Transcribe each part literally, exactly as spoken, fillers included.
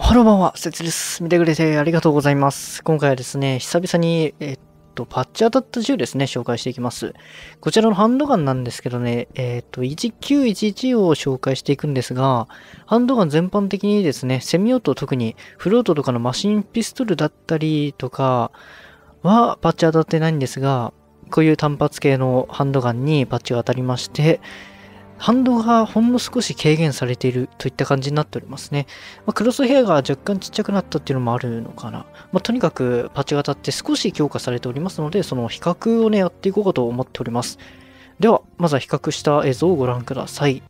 ハローバンは、せつです。見てくれてありがとうございます。今回はですね、久々に、えっと、パッチ当たった銃ですね、紹介していきます。こちらのハンドガンなんですけどね、えっと、いちきゅういちいちを紹介していくんですが、ハンドガン全般的にですね、セミオート、特にフルオートとかのマシンピストルだったりとかは、パッチ当たってないんですが、こういう単発系のハンドガンにパッチが当たりまして、反動がほんの少し軽減されているといった感じになっておりますね。まあ、クロスヘアが若干ちっちゃくなったっていうのもあるのかな。まあ、とにかくパッチ型って少し強化されておりますので、その比較をね、やっていこうかと思っております。では、まずは比較した映像をご覧ください。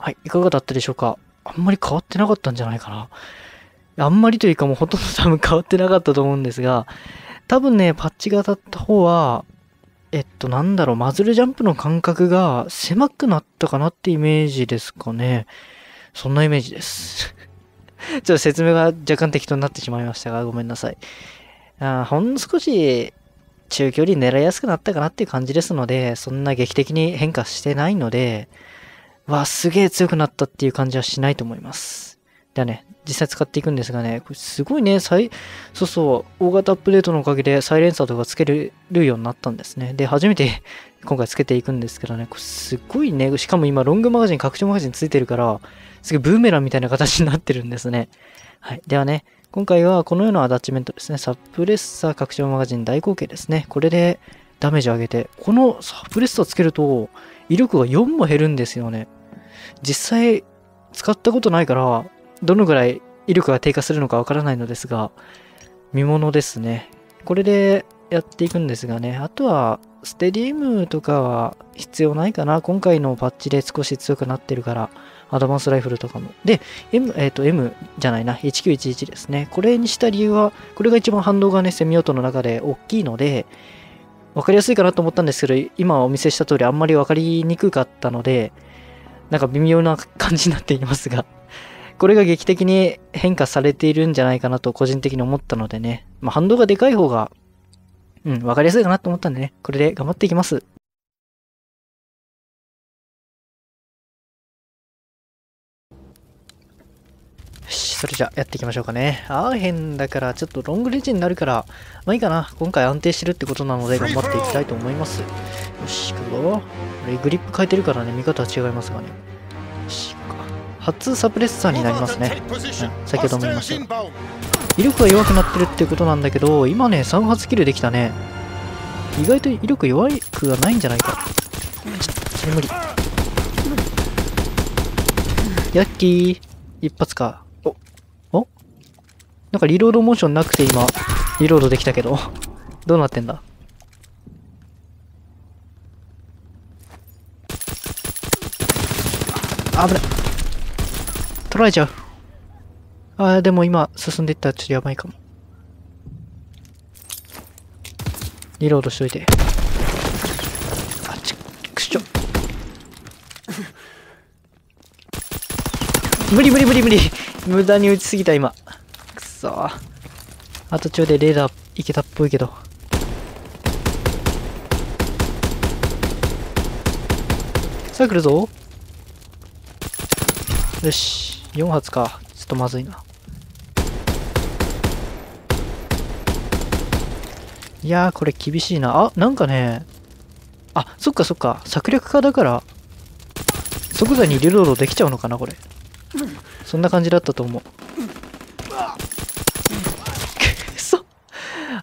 はい、いかがだったでしょうか。あんまり変わってなかったんじゃないかな。あんまりというかもうほとんど多分変わってなかったと思うんですが、多分ね、パッチが当たった方は、えっと、なんだろう、マズルジャンプの感覚が狭くなったかなってイメージですかね。そんなイメージです。ちょっと説明が若干適当になってしまいましたが、ごめんなさい。あ、ほんの少し中距離狙いやすくなったかなっていう感じですので、そんな劇的に変化してないので、わ、すげえ強くなったっていう感じはしないと思います。ではね、実際使っていくんですがね、これすごいね、そうそう、大型アップデートのおかげでサイレンサーとかつけれるようになったんですね。で、初めて今回つけていくんですけどね、これすごいね、しかも今ロングマガジン、拡張マガジンついてるから、すげえブーメランみたいな形になってるんですね。はい。ではね、今回はこのようなアタッチメントですね、サプレッサー、拡張マガジン、大口径ですね。これでダメージを上げて、このサプレッサーつけると、威力がよんも減るんですよね。実際使ったことないからどのぐらい威力が低下するのかわからないのですが、見物ですね。これでやっていくんですがね、あとはステディウムとかは必要ないかな。今回のパッチで少し強くなってるから、アドバンスライフルとかも。で、M、えっと M じゃないな、いちきゅういちいちですね。これにした理由は、これが一番反動がね、セミオートの中で大きいので、わかりやすいかなと思ったんですけど、今お見せした通りあんまりわかりにくかったので、なんか微妙な感じになっていますが、これが劇的に変化されているんじゃないかなと個人的に思ったのでね、まあ、反動がでかい方が、うん、わかりやすいかなと思ったんでね、これで頑張っていきます。よし、それじゃあやっていきましょうかね。アーヘンだからちょっとロングレンジになるから、まあいいかな。今回安定してるってことなので頑張っていきたいと思います。よし、行くぞ。これグリップ変えてるからね、見方は違いますがね。よし、行こうか。初サプレッサーになりますね。はい、先ほども言いました。威力が弱くなってるってことなんだけど、今ね、さん発キルできたね。意外と威力弱くはないんじゃないか。ちょっと、それ無理。ヤッキー、一発か。なんかリロードモーションなくて今、リロードできたけど、どうなってんだ？危ない。取られちゃう。ああ、でも今進んでいったらちょっとやばいかも。リロードしといて。あっち、くしょ。無理無理無理無理。無駄に打ちすぎた今。さあ、途中でレーダーいけたっぽいけど、さあ来るぞ。よし、よん発か。ちょっとまずいな。いやー、これ厳しいな。あ、なんかね、あ、そっかそっか、策略家だから即座にリロードできちゃうのかな、これ。そんな感じだったと思う。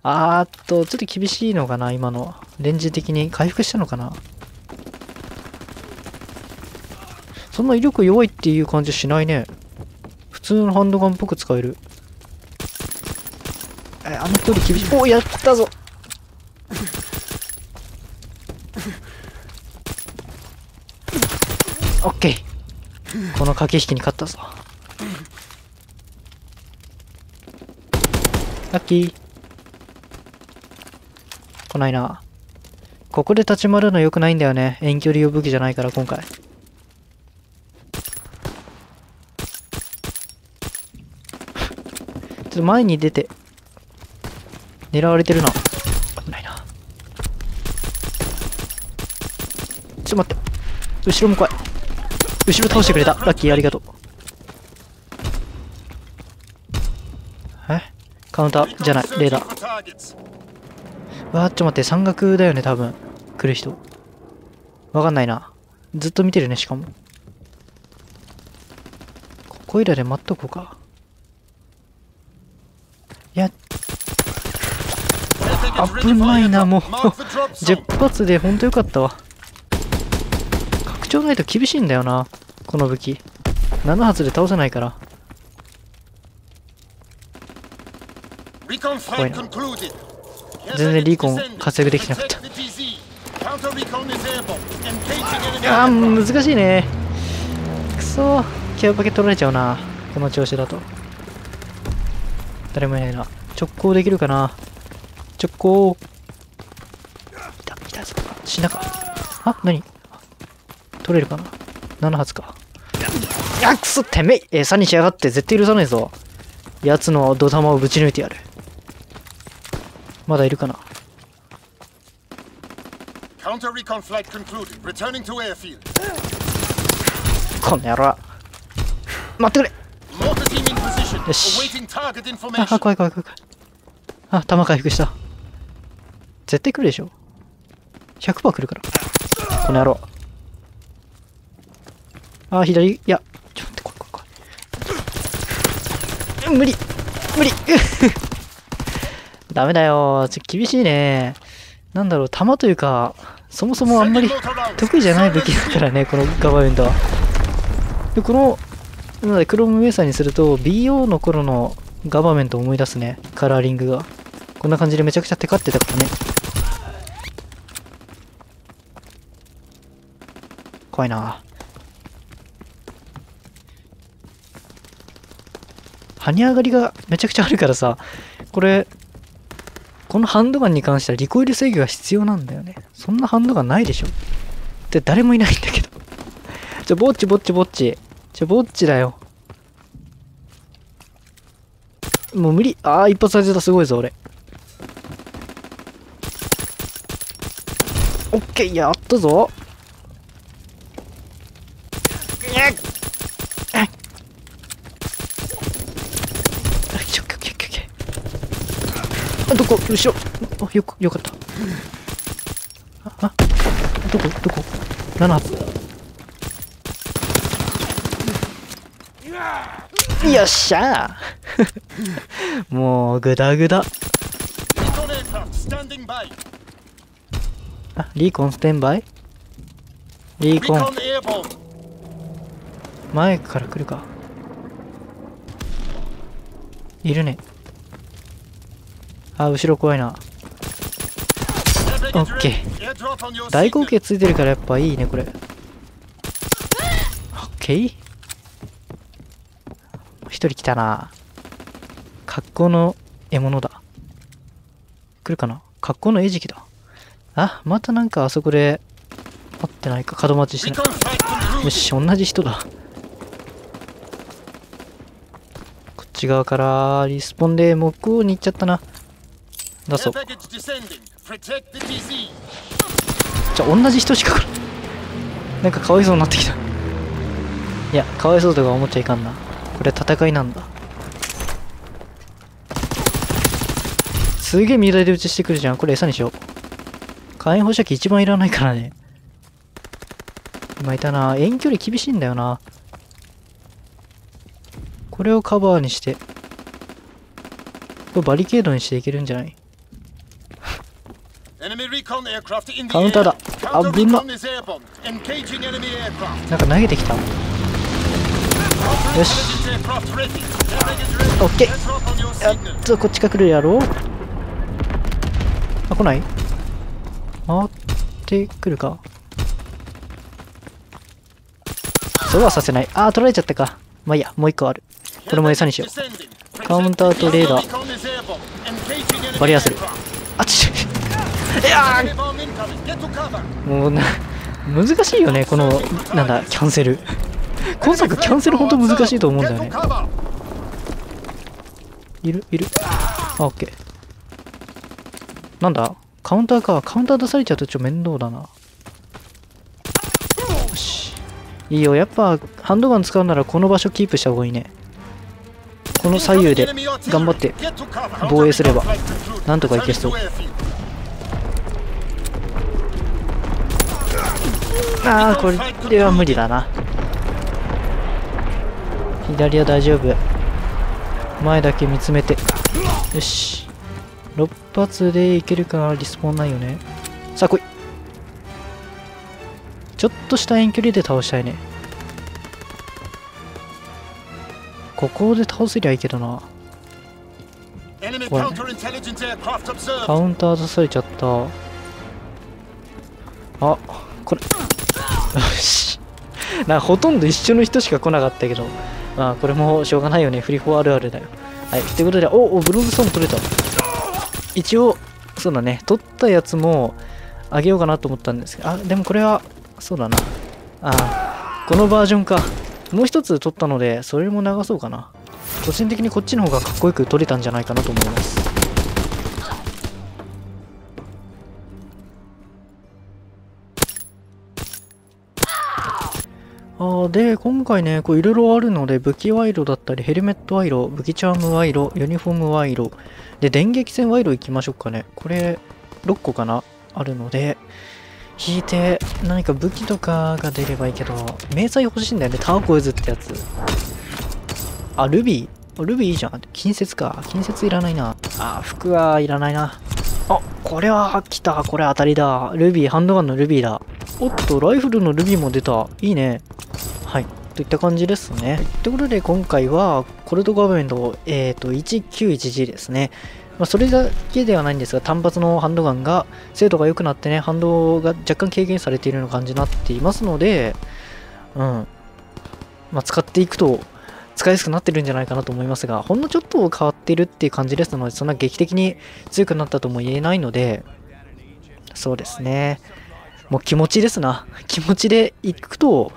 あーっと、ちょっと厳しいのかな、今の。レンジ的に回復したのかな。そんな威力弱いっていう感じしないね。普通のハンドガンっぽく使える。え、あの距離厳しい。おー、やったぞ。オッケー。この駆け引きに勝ったぞ。ラッキー。来ないな。ここで立ち回るの良くないんだよね。遠距離用武器じゃないから今回。ちょっと前に出て狙われてるな。危ないな。ちょっと待って、後ろも怖い。後ろ倒してくれた、ラッキー、ありがとう。え、カウンターじゃない、レーダー。わー、ちょっと待って、山岳だよね多分来る人。わかんないな、ずっと見てるね。しかもここいらで待っとこうか。いや、危ないな。もうじゅっ発でほんとよかったわ。拡張ないと厳しいんだよなこの武器。なな発で倒せないから。怖いな、全然リコン活躍できなかった。あー、難しいね。くそー、ケアパケ取られちゃうなこの調子だと。誰もいないな。直行できるかな。直行。いた、いたぞ。死んだか。あ、なに取れるかな。なな発か。いや、くそ、てめえ餌にしやがって、絶対許さないぞ。やつの土玉をぶち抜いてやる。まだいるかな。この野郎、待ってくれ。よし。あ、怖い怖い怖い怖い。あ、弾回復した。絶対来るでしょ。ひゃくパーセント 来るから。この野郎。あ、左、いや、ちょっと待って、怖い怖い怖い。無理無理ダメだよ。ちょっと厳しいね。なんだろう、弾というか、そもそもあんまり得意じゃない武器だからね、このガバウンドは。で、この、なので、クロームメーサーにすると、ビーオー の頃のガバメントを思い出すね、カラーリングが。こんな感じでめちゃくちゃテカってたからね。怖いな。跳ね上がりがめちゃくちゃあるからさ、これ、このハンドガンに関してはリコイル制御が必要なんだよね。そんなハンドガンないでしょ。って誰もいないんだけど。ちょ、ぼっちぼっちぼっち。ちょ、ぼっちだよ。もう無理。ああ、一発されてた。すごいぞ、俺。オッケー、やったぞ。どこ、後ろ。あ、よく、よかった。あ、どこ、どこ。なな発。よっしゃーもう、ぐだぐだ。あ、リーコンステンバイ。リーコン。前から来るか。いるね。あ、後ろ怖いな。オッケー。大口径ついてるからやっぱいいね、これ。オッケー。一人来たな。格好の獲物だ。来るかな。格好の餌食だ。あ、またなんかあそこで待ってないか。角待ちしてない。よし、同じ人だ。こっち側からリスポンで向こうに行っちゃったな。だそう。じゃあ同じ人しか来ない。なんかかわいそうになってきた。いや、かわいそうとか思っちゃいかんな。これ戦いなんだ。すげえ身代で打ちしてくるじゃん。これ餌にしよう。火炎放射器一番いらないからね。今いたな。遠距離厳しいんだよな。これをカバーにして。これバリケードにしていけるんじゃない？カウンターだ。あぶな。なんか投げてきた。よし。オッケー。やっとこっちか来るやろう。あ、来ない？回ってくるか。そうはさせない。あー、取られちゃったか。まあいいや、もう一個ある。これも餌にしよう。カウンターとレーダー。バリアする。あちっ。いやー、もうな、難しいよねこの、なんだ、キャンセル今作キャンセルほんと難しいと思うんだよね。いるいる。あ、オッケー。なんだカウンターか。カウンター出されちゃうとちょっと面倒だな。よし。いいよ。やっぱハンドガン使うならこの場所キープした方がいいね。この左右で頑張って防衛すればなんとかいけそう。ああ、これは無理だな。左は大丈夫。前だけ見つめて。よし。ろっ発でいけるかな。リスポーンないよね。さあ来い。ちょっとした遠距離で倒したいね。ここで倒せりゃいいけどな。ほらね。カウンター出されちゃった。あ、これ。よし。な、ほとんど一緒の人しか来なかったけど。まあ、これもしょうがないよね。フリフォあるあるだよ。はい。ということで、おお、ブログストーン取れた。一応、そうだね。取ったやつもあげようかなと思ったんですけど。あ、でもこれは、そうだな。あ、このバージョンか。もう一つ取ったので、それも流そうかな。個人的にこっちの方がかっこよく取れたんじゃないかなと思います。あで、今回ね、こういろいろあるので、武器賄賂だったり、ヘルメット賄賂、武器チャーム賄賂、ユニフォーム賄賂、で、電撃戦賄賂いきましょうかね。これ、ろっこかなあるので、引いて、何か武器とかが出ればいいけど、迷彩欲しいんだよね。ターコイズってやつ。あ、ルビー。ルビーいいじゃん。近接か。近接いらないな。あ、服はいらないな。あ、これは来た。これ当たりだ。ルビー、ハンドガンのルビーだ。おっと、ライフルのルビーも出た。いいね。はい。といった感じですね。ということで、今回は、コルトガーメント、えっと、いちきゅういちジー ですね。まあ、それだけではないんですが、単発のハンドガンが、精度が良くなってね、反動が若干軽減されているような感じになっていますので、うん。まあ、使っていくと、使いやすくなってるんじゃないかなと思いますが、ほんのちょっと変わってるっていう感じですので、そんな劇的に強くなったとも言えないので、そうですね。もう気持ちですな。気持ちでいくと、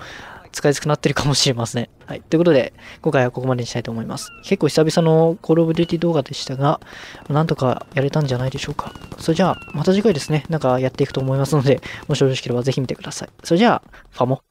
使いやすくなってるかもしれません。はい。ということで、今回はここまでにしたいと思います。結構久々のコールオブデューティ動画でしたが、なんとかやれたんじゃないでしょうか。それじゃあ、また次回ですね、なんかやっていくと思いますので、もしよろしければぜひ見てください。それじゃあ、ファモ。